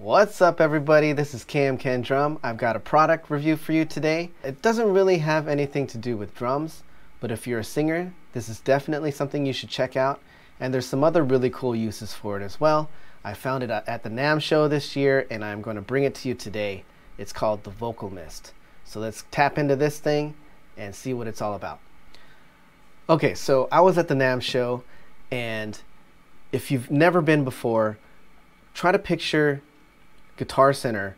What's up everybody, this is KMKanDrum. I've got a product review for you today. It doesn't really have anything to do with drums, but if you're a singer, this is definitely something you should check out, and there's some other really cool uses for it as well. I found it at the NAMM Show this year, and I'm going to bring it to you today. It's called the Vocal Mist. So let's tap into this thing and see what it's all about. Okay, so I was at the NAMM Show, and if you've never been before, try to picture Guitar Center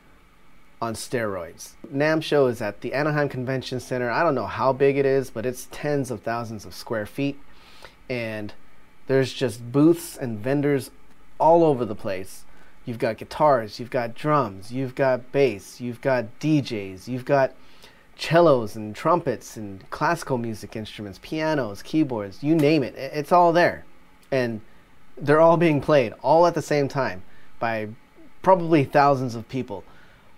on steroids. NAMM Show is at the Anaheim Convention Center. I don't know how big it is, but it's tens of thousands of square feet, and there's just booths and vendors all over the place. You've got guitars, you've got drums, you've got bass, you've got DJs, you've got cellos and trumpets and classical music instruments, pianos, keyboards, you name it. It's all there, and they're all being played all at the same time by probably thousands of people.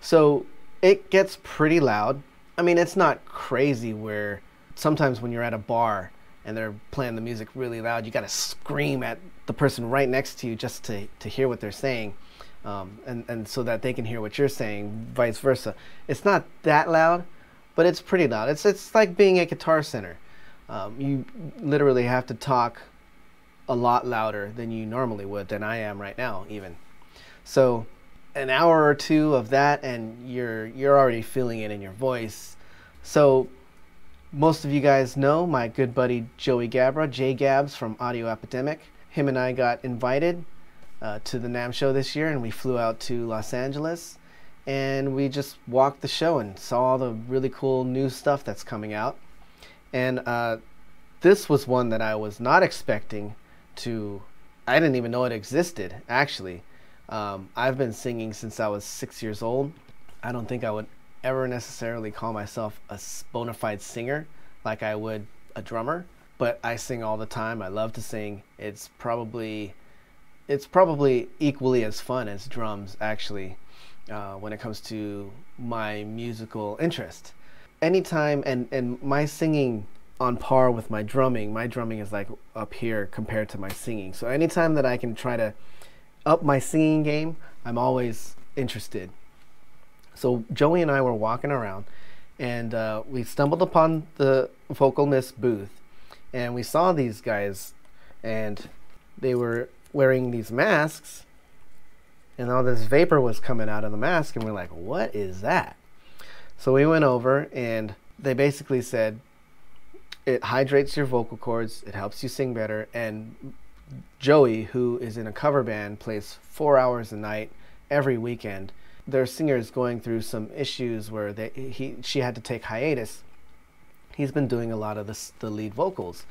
So it gets pretty loud. I mean, it's not crazy where sometimes when you're at a bar and they're playing the music really loud, you gotta scream at the person right next to you just to hear what they're saying, and so that they can hear what you're saying, vice versa. It's not that loud, but it's pretty loud. It's like being at Guitar Center. You literally have to talk a lot louder than you normally would, than I am right now even. So an hour or two of that, and you're already feeling it in your voice. So most of you guys know my good buddy Joey Gabra, J-Gabz from Audio Epidemic. Him and I got invited to the NAMM Show this year, and we flew out to Los Angeles, and we just walked the show and saw all the really cool new stuff that's coming out. And this was one that I was not expecting to. I didn't even know it existed, actually. I've been singing since I was 6 years old. I don't think I would ever necessarily call myself a bona fide singer like I would a drummer, but I sing all the time. I love to sing. It's probably equally as fun as drums, actually, when it comes to my musical interest. Anytime, and my singing on par with my drumming is like up here compared to my singing. So anytime that I can try to up my singing game, I'm always interested. So Joey and I were walking around, and we stumbled upon the Vocal Mist booth, and we saw these guys, and they were wearing these masks, and all this vapor was coming out of the mask, and we're like, what is that? So we went over, and they basically said it hydrates your vocal cords, it helps you sing better. And Joey, who is in a cover band, plays 4 hours a night every weekend. Their singer is going through some issues where she had to take hiatus. He's been doing a lot of the lead vocals,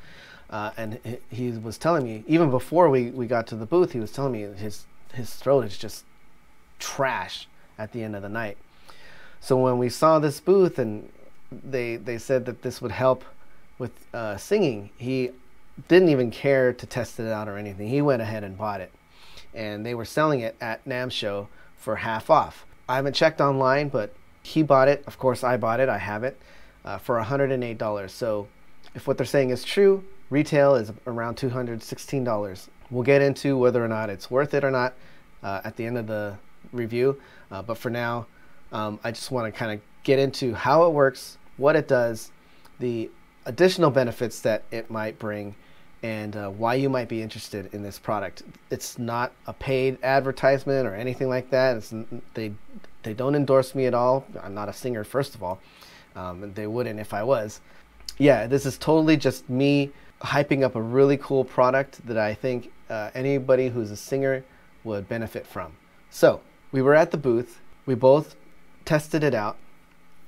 and he was telling me, even before we got to the booth, he was telling me his throat is just trash at the end of the night. So when we saw this booth and they said that this would help with singing, he didn't even care to test it out or anything. He went ahead and bought it, and they were selling it at NAMM Show for half off. I haven't checked online, but he bought it. Of course I bought it, I have it, for $108. So if what they're saying is true, retail is around $216. We'll get into whether or not it's worth it or not at the end of the review, but for now, I just want to kind of get into how it works, what it does, the additional benefits that it might bring, and why you might be interested in this product. It's not a paid advertisement or anything like that. They don't endorse me at all. I'm not a singer, first of all. They wouldn't if I was. Yeah, this is totally just me hyping up a really cool product that I think anybody who's a singer would benefit from. So we were at the booth. We both tested it out.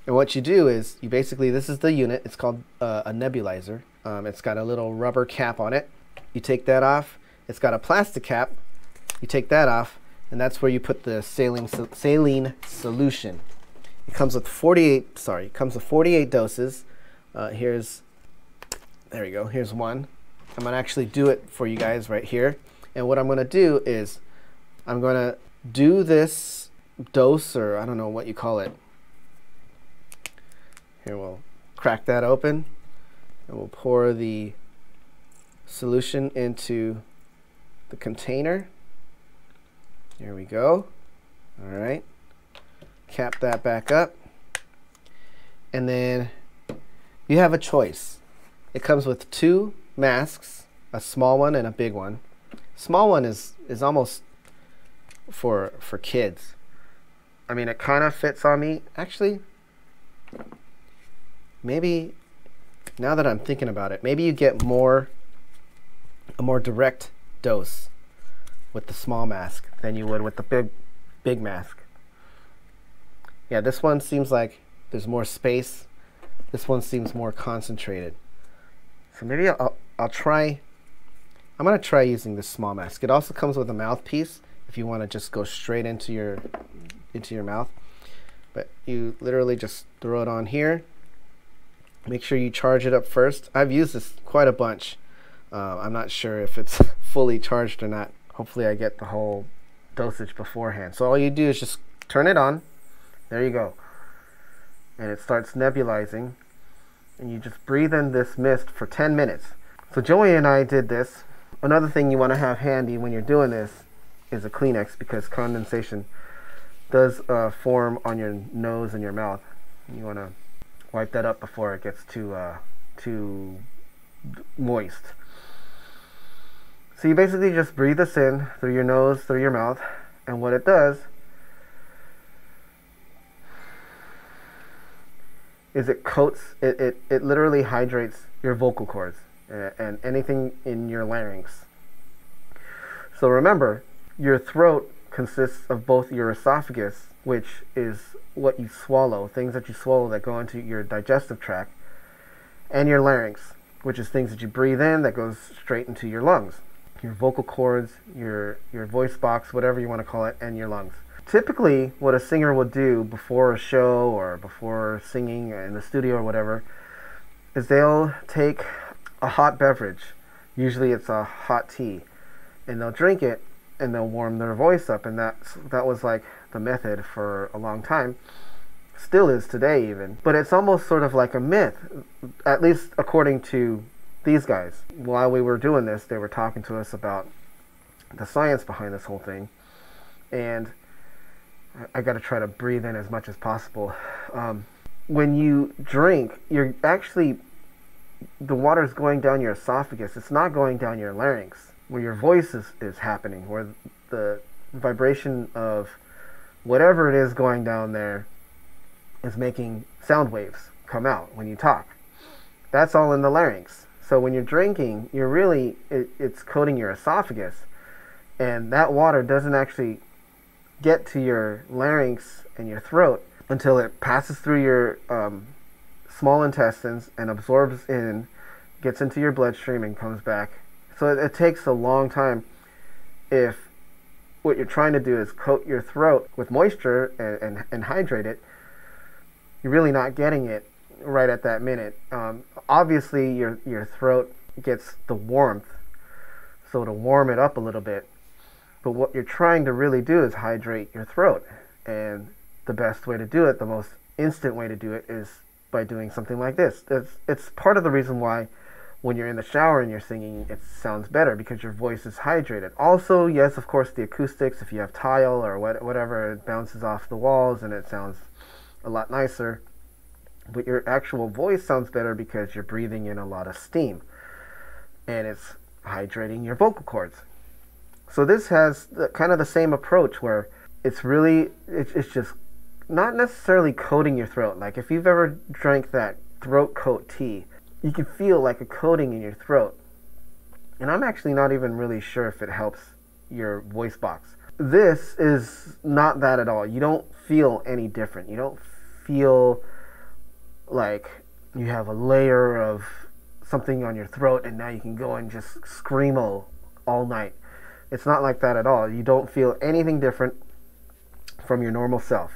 And what you do is you basically, this is the unit. It's called a nebulizer. It's got a little rubber cap on it. You take that off. It's got a plastic cap. You take that off, and that's where you put the saline solution. It comes with 48 doses. There you go. Here's one. I'm gonna actually do it for you guys right here. And what I'm gonna do is I'm gonna do this dose, or I don't know what you call it. Here, we'll crack that open, and we'll pour the solution into the container. There we go. All right, cap that back up. And then you have a choice. It comes with two masks, a small one and a big one. Small one is almost for kids. I mean, it kind of fits on me. Actually, maybe now that I'm thinking about it, maybe you get a more direct dose with the small mask than you would with the big mask. Yeah, this one seems like there's more space. This one seems more concentrated. So maybe I'm gonna try using this small mask. It also comes with a mouthpiece if you want to just go straight into your mouth. But you literally just throw it on here. Make sure you charge it up first. I've used this quite a bunch. I'm not sure if it's fully charged or not. Hopefully I get the whole dosage beforehand. So all you do is just turn it on. There you go. And it starts nebulizing, and you just breathe in this mist for 10 minutes. So Joey and I did this. Another thing you want to have handy when you're doing this is a Kleenex, because condensation does form on your nose and your mouth. You want to wipe that up before it gets too moist. So you basically just breathe this in through your nose, through your mouth, and what it does is it coats, it literally hydrates your vocal cords and anything in your larynx. So remember, your throat consists of both your esophagus, which is what you swallow, things that you swallow that go into your digestive tract, and your larynx, which is things that you breathe in that goes straight into your lungs, your vocal cords, your voice box, whatever you want to call it, and your lungs. Typically, what a singer will do before a show or before singing in the studio or whatever is they'll take a hot beverage. Usually it's a hot tea, and they'll drink it and they'll warm their voice up, and that was like the method for a long time. Still is today even, but it's almost sort of like a myth, at least according to these guys. While we were doing this, they were talking to us about the science behind this whole thing, and I gotta try to breathe in as much as possible. When you drink, you're actually, the water's going down your esophagus. It's not going down your larynx, where your voice is happening, where the vibration of whatever it is going down there is making sound waves come out when you talk. That's all in the larynx. So when you're drinking, you're really, it's coating your esophagus, and that water doesn't actually get to your larynx and your throat until it passes through your small intestines and absorbs in, gets into your bloodstream and comes back. So it takes a long time if what you're trying to do is coat your throat with moisture and hydrate it. You're really not getting it right at that minute. Obviously your throat gets the warmth, so to warm it up a little bit. But what you're trying to really do is hydrate your throat. And the best way to do it, the most instant way to do it, is by doing something like this. It's part of the reason why when you're in the shower and you're singing, it sounds better, because your voice is hydrated. Also, yes, of course, the acoustics, if you have tile or whatever, it bounces off the walls and it sounds a lot nicer. But your actual voice sounds better because you're breathing in a lot of steam and it's hydrating your vocal cords. So this has kind of the same approach, where it's really, it's just not necessarily coating your throat. Like if you've ever drank that throat coat tea, you can feel like a coating in your throat. And I'm actually not even really sure if it helps your voice box. This is not that at all. You don't feel any different. You don't feel like you have a layer of something on your throat and now you can go and just screamo all night. It's not like that at all. You don't feel anything different from your normal self.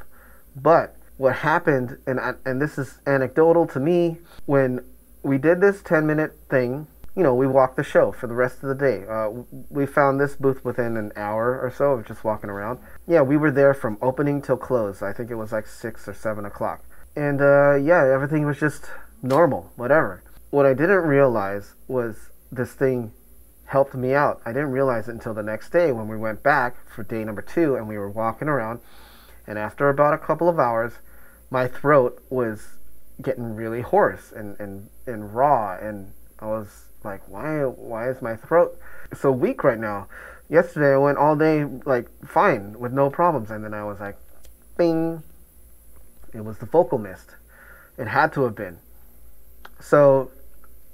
But what happened, and this is anecdotal to me, when we did this 10-minute thing, you know, we walked the show for the rest of the day. We found this booth within an hour or so of just walking around. Yeah, we were there from opening till close. I think it was like 6 or 7 o'clock. And yeah, everything was just normal, whatever. What I didn't realize was this thing helped me out. I didn't realize it until the next day when we went back for day number 2 and we were walking around and after about a couple of hours, my throat was getting really hoarse and raw, and I was like, why is my throat so weak right now? Yesterday I went all day like fine with no problems, and then I was like, bing, it was the vocal mist. It had to have been. So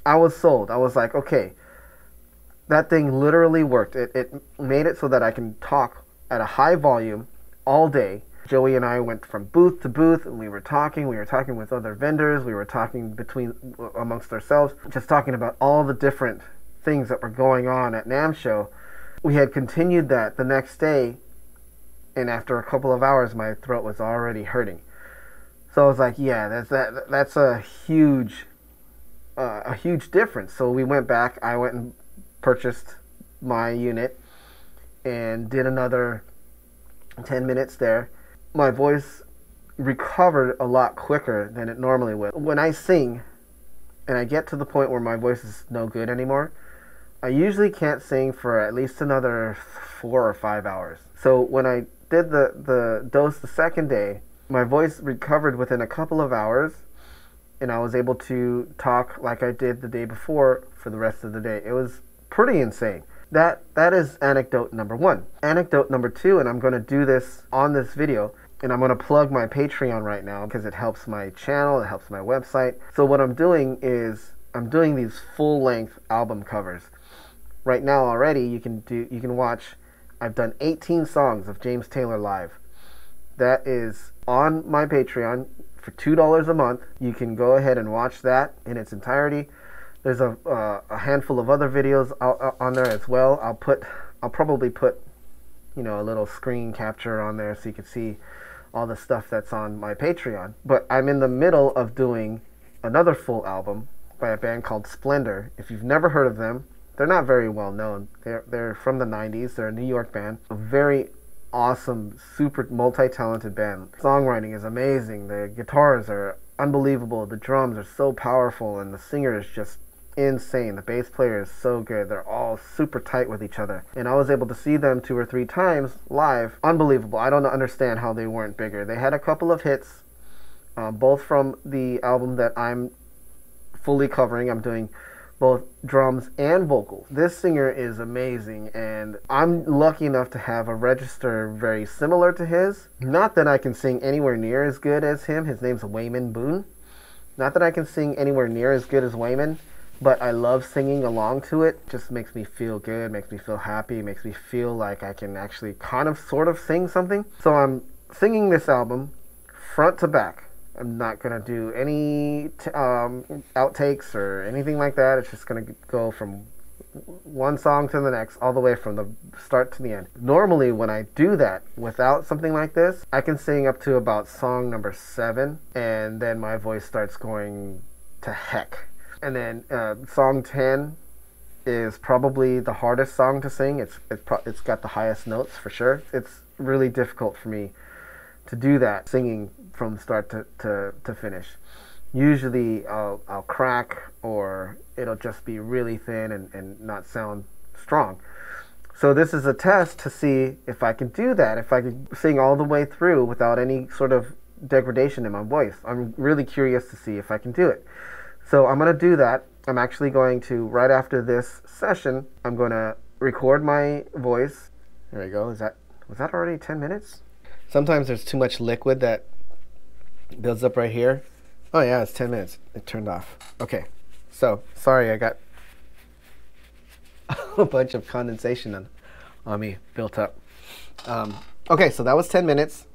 I was sold. I was like, okay, that thing literally worked. It made it so that I can talk at a high volume all day. Joey and I went from booth to booth, and we were talking with other vendors, we were talking amongst ourselves, just talking about all the different things that were going on at NAMM Show. We had continued that the next day, and after a couple of hours, my throat was already hurting. So I was like, yeah, that's a huge difference. So we went back, I went and purchased my unit and did another 10 minutes there. My voice recovered a lot quicker than it normally would. When I sing and I get to the point where my voice is no good anymore, I usually can't sing for at least another 4 or 5 hours. So when I did the dose the second day, my voice recovered within a couple of hours, and I was able to talk like I did the day before for the rest of the day. It was pretty insane. That is anecdote number one. Anecdote number two, and I'm going to do this on this video, and I'm going to plug my Patreon right now because it helps my channel, it helps my website. So what I'm doing is I'm doing these full-length album covers. Right now already you can watch, I've done 18 songs of James Taylor live. That is on my Patreon for $2 a month. You can go ahead and watch that in its entirety. There's a handful of other videos on there as well. I'll probably put, you know, a little screen capture on there so you can see all the stuff that's on my Patreon. But I'm in the middle of doing another full album by a band called Splendor. If you've never heard of them, they're not very well known. They're from the 90s. They're a New York band. A very awesome, super multi-talented band. Songwriting is amazing. The guitars are unbelievable. The drums are so powerful, and the singer is just insane. The bass player is so good. They're all super tight with each other, and I was able to see them 2 or 3 times live. Unbelievable. I don't understand how they weren't bigger. They had a couple of hits, both from the album that I'm fully covering. I'm doing both drums and vocals. This singer is amazing, and I'm lucky enough to have a register very similar to his. Not that I can sing anywhere near as good as him. His name's Wayman Boone. Not that I can sing anywhere near as good as Wayman, but I love singing along to it. Just makes me feel good, makes me feel happy, makes me feel like I can actually kind of sort of sing something. So I'm singing this album front to back. I'm not going to do any outtakes or anything like that. It's just going to go from one song to the next, all the way from the start to the end. Normally, when I do that without something like this, I can sing up to about song number 7, and then my voice starts going to heck. And then song 10 is probably the hardest song to sing. It's got the highest notes for sure. It's really difficult for me to do that, singing from start to finish. Usually I'll crack, or it'll just be really thin and not sound strong. So this is a test to see if I can do that, if I can sing all the way through without any sort of degradation in my voice. I'm really curious to see if I can do it. So I'm going to do that. I'm actually going to, right after this session, I'm going to record my voice. There we go. Was that already 10 minutes? Sometimes there's too much liquid that builds up right here. Oh yeah, it's 10 minutes. It turned off. Okay, so sorry, I got a bunch of condensation on me built up. Okay, so that was 10 minutes.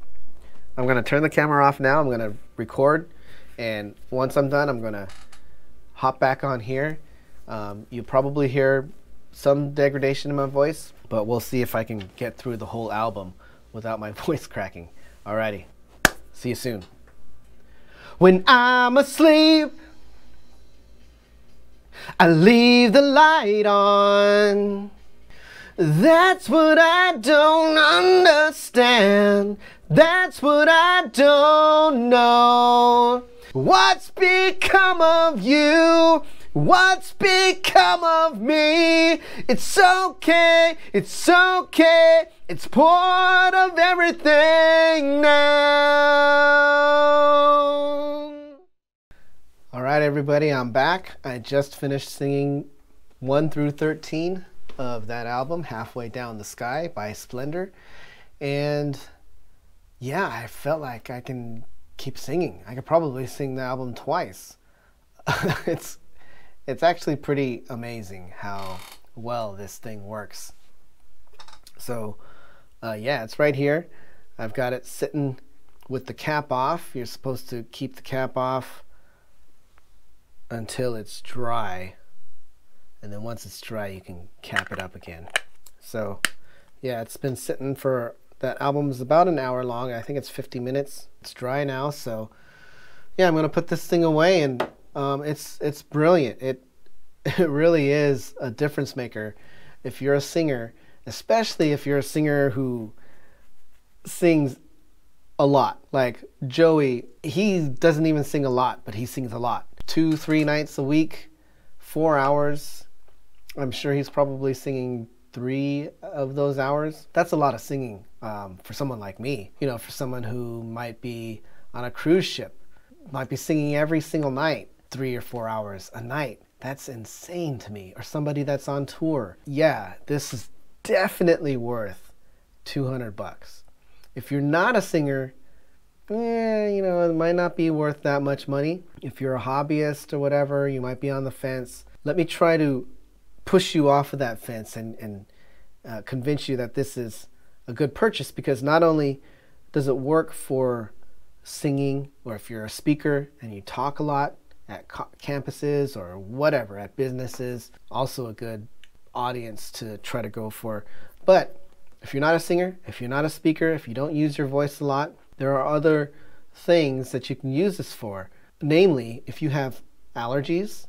I'm gonna turn the camera off now. I'm gonna record, and once I'm done, I'm gonna hop back on here. You'll probably hear some degradation in my voice, but we'll see if I can get through the whole album without my voice cracking. Alrighty, see you soon. When I'm asleep, I leave the light on. That's what I don't understand. That's what I don't know. What's become of you? What's become of me? It's okay, it's okay. It's part of everything now. everybody, I'm back. I just finished singing 1 through 13 of that album, Halfway Down the Sky by Splendor. And yeah, I felt like I can keep singing. I could probably sing the album twice. It's actually pretty amazing how well this thing works. So yeah, it's right here. I've got it sitting with the cap off. You're supposed to keep the cap off until it's dry, and then once it's dry you can cap it up again. So yeah, it's been sitting for, that album is about an hour long. I think it's 50 minutes. It's dry now, so yeah, I'm gonna put this thing away. And it's brilliant. It really is a difference maker if you're a singer, especially if you're a singer who sings a lot. Like Joey, he doesn't even sing a lot, but he sings a lot. 2-3 nights a week, 4 hours. I'm sure he's probably singing 3 of those hours. That's a lot of singing for someone like me. You know, for someone who might be on a cruise ship, might be singing every single night, 3 or 4 hours a night. That's insane to me. Or somebody that's on tour. Yeah, this is definitely worth $200. If you're not a singer, you know, it might not be worth that much money. If you're a hobbyist or whatever, you might be on the fence. Let me try to push you off of that fence and convince you that this is a good purchase, because not only does it work for singing, or if you're a speaker and you talk a lot at campuses or whatever, at businesses, also a good audience to try to go for. But if you're not a singer, if you're not a speaker, if you don't use your voice a lot, there are other things that you can use this for. Namely, if you have allergies.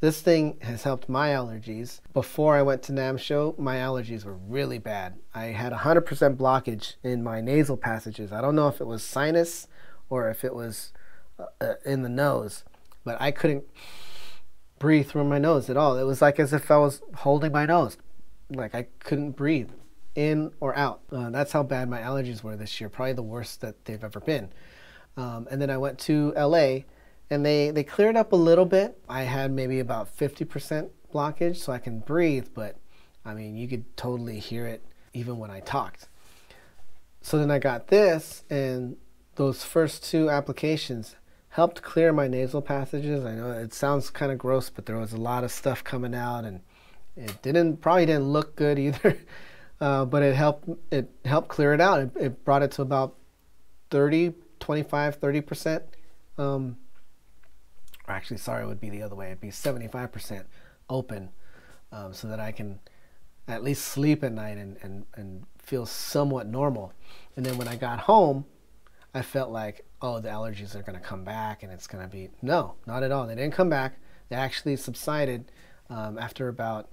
This thing has helped my allergies. Before I went to NAMM Show, my allergies were really bad. I had 100% blockage in my nasal passages. I don't know if it was sinus or if it was in the nose, but I couldn't breathe through my nose at all. It was like as if I was holding my nose. Like I couldn't breathe in or out. That's how bad my allergies were this year, probably the worst that they've ever been. And then I went to LA, and they cleared up a little bit. I had maybe about 50% blockage, so I can breathe, but I mean, you could totally hear it even when I talked. So then I got this, and those first 2 applications helped clear my nasal passages. I know it sounds kind of gross, but there was a lot of stuff coming out, and it probably didn't look good either. But it helped clear it out. It brought it to about 25, 30%. Or actually, sorry, it would be the other way. It'd be 75% open, so that I can at least sleep at night and feel somewhat normal. And then when I got home, I felt like, oh, the allergies are going to come back, and it's going to be, no, not at all. They didn't come back. They actually subsided after about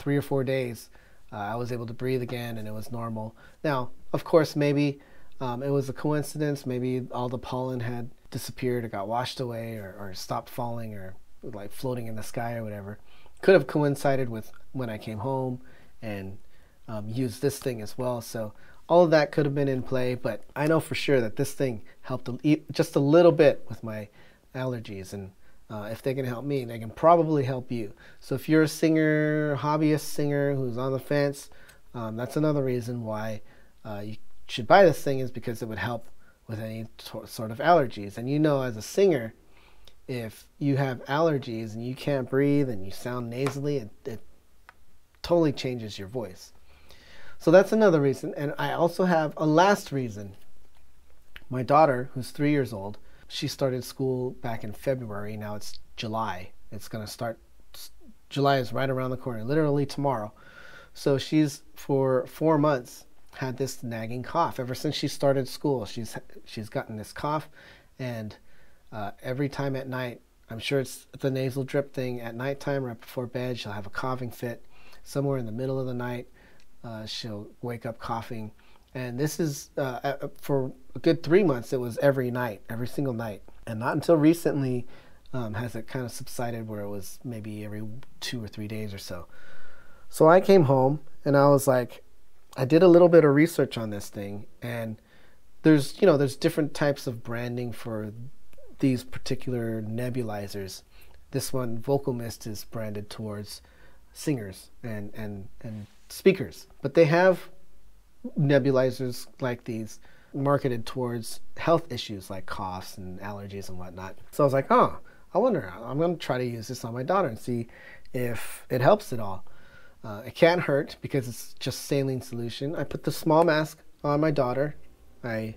3 or 4 days. I was able to breathe again, and it was normal. Now, of course, maybe it was a coincidence. Maybe all the pollen had disappeared or got washed away or stopped falling or like floating in the sky or whatever. Could have coincided with when I came home and used this thing as well. So all of that could have been in play, but I know for sure that this thing helped just a little bit with my allergies. And if they can help me, they can probably help you. So if you're a singer, hobbyist singer who's on the fence, that's another reason why you should buy this thing, is because it would help with any sort of allergies. And you know, as a singer, if you have allergies and you can't breathe and you sound nasally, it totally changes your voice. So that's another reason. And I also have a last reason. My daughter, who's 3 years old, she started school back in February. Now it's July. It's going to start. July is right around the corner, literally tomorrow. So she's, for 4 months, had this nagging cough. Ever since she started school, she's gotten this cough. And every time at night, I'm sure it's the nasal drip thing, at nighttime, right before bed, she'll have a coughing fit. Somewhere in the middle of the night, she'll wake up coughing. And this is, for a good 3 months, it was every night, every single night. And not until recently has it kind of subsided, where it was maybe every 2 or 3 days or so. So I came home, and I was like, I did a little bit of research on this thing. And there's different types of branding for these particular nebulizers. This one, Vocal Mist, is branded towards singers and speakers, but they have nebulizers like these marketed towards health issues like coughs and allergies and whatnot. So I was like, oh, I wonder, I'm going to try to use this on my daughter and see if it helps at all. It can't hurt because it's just saline solution. I put the small mask on my daughter. I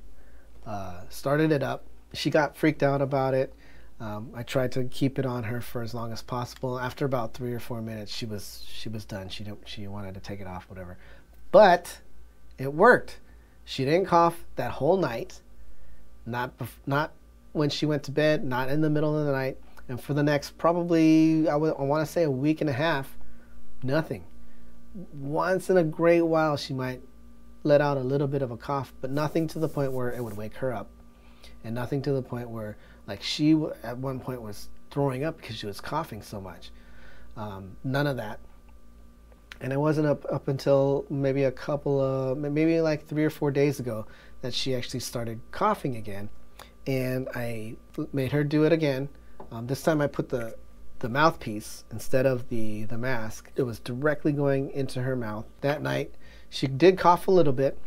started it up. She got freaked out about it. I tried to keep it on her for as long as possible. After about 3 or 4 minutes, she was done. She wanted to take it off, whatever. But it worked. She didn't cough that whole night. Not when she went to bed. Not in the middle of the night. And for the next probably, I want to say a week and a half, nothing. Once in a great while, she might let out a little bit of a cough, but nothing to the point where it would wake her up, and nothing to the point where, like, she at one point was throwing up because she was coughing so much. None of that. And it wasn't up until maybe a couple of, maybe like 3 or 4 days ago, that she actually started coughing again. And I made her do it again. This time I put the mouthpiece instead of the mask. It was directly going into her mouth. That night, she did cough a little bit.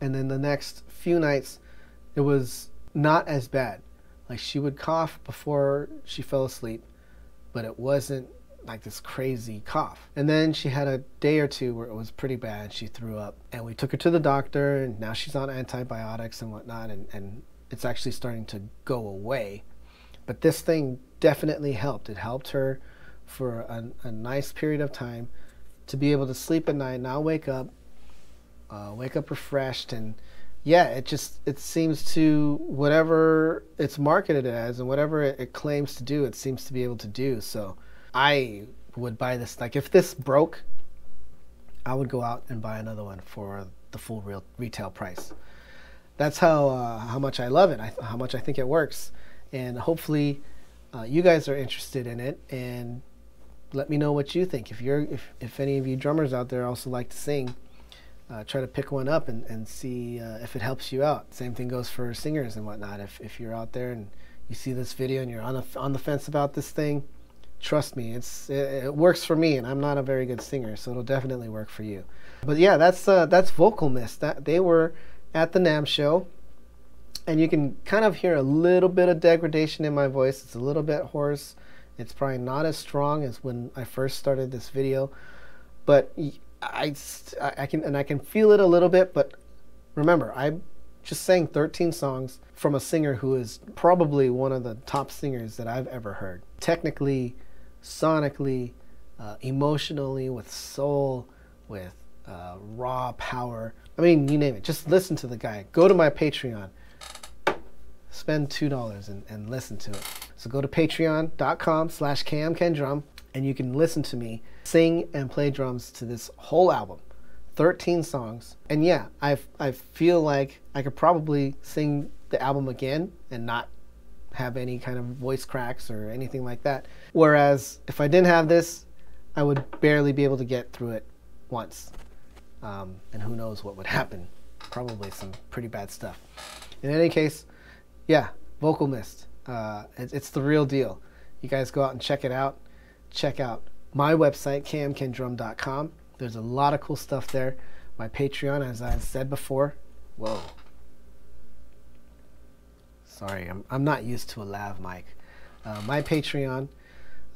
And then the next few nights, it was not as bad. Like, she would cough before she fell asleep, but it wasn't like this crazy cough. And then she had a day or two where it was pretty bad. She threw up, and we took her to the doctor, and now she's on antibiotics and whatnot, and it's actually starting to go away. But this thing definitely helped. It helped her for a nice period of time to be able to sleep at night, now wake up refreshed. And yeah, it seems to, whatever it's marketed as and whatever it claims to do, it seems to be able to do. So I would buy this. Like, if this broke, I would go out and buy another one for the full retail price. That's how much I love it, how much I think it works. And hopefully you guys are interested in it, and let me know what you think. If any of you drummers out there also like to sing, try to pick one up and see if it helps you out. Same thing goes for singers and whatnot. If you're out there and you see this video and you're on the fence about this thing, trust me, it works for me, and I'm not a very good singer, so it'll definitely work for you. But yeah, that's Vocal Mist. They were at the NAMM Show, and you can kind of hear a little bit of degradation in my voice. It's a little bit hoarse. It's probably not as strong as when I first started this video, but I can feel it a little bit. But remember, I just sang 13 songs from a singer who is probably one of the top singers that I've ever heard. Technically, sonically, emotionally, with soul, with raw power. I mean, you name it. Just listen to the guy. Go to my Patreon. Spend $2 and listen to it. So go to patreon.com/KMKanDrum. And you can listen to me sing and play drums to this whole album, 13 songs. And yeah, I feel like I could probably sing the album again and not have any kind of voice cracks or anything like that. Whereas if I didn't have this, I would barely be able to get through it once. And who knows what would happen. Probably some pretty bad stuff. In any case, yeah, Vocal Mist. It's the real deal. You guys go out and check it out. Check out my website, KMKanDrum.com. There's a lot of cool stuff there. My Patreon, as I've said before. Whoa. Sorry, I'm not used to a lav mic. My Patreon,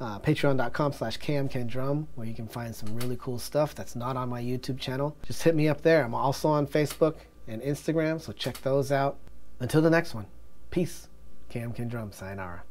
patreon.com/KMKanDrum, where you can find some really cool stuff that's not on my YouTube channel. Just hit me up there. I'm also on Facebook and Instagram, so check those out. Until the next one, peace. KMKanDrum, sayonara.